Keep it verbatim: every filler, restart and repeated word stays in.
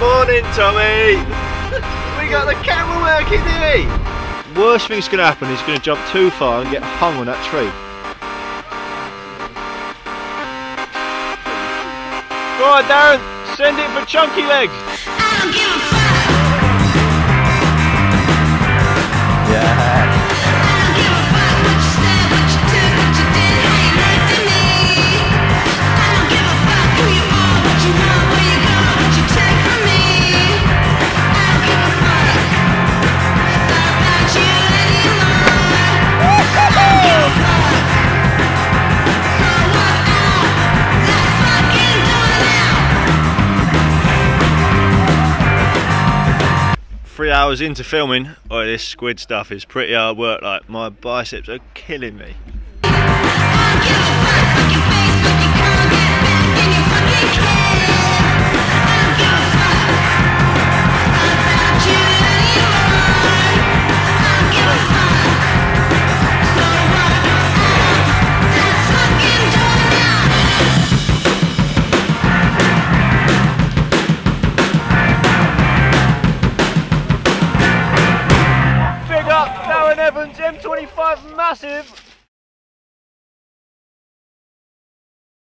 Morning, Tommy. We got the camera working, didn't we? Worst thing that's going to happen is he's going to jump too far and get hung on that tree. Right, Darren, send it for chunky legs. I don't give a fuck. Yeah. Three hours into filming, oh, this squid stuff is pretty hard work. Like, my biceps are killing me. Darren Evans, M twenty-five massive.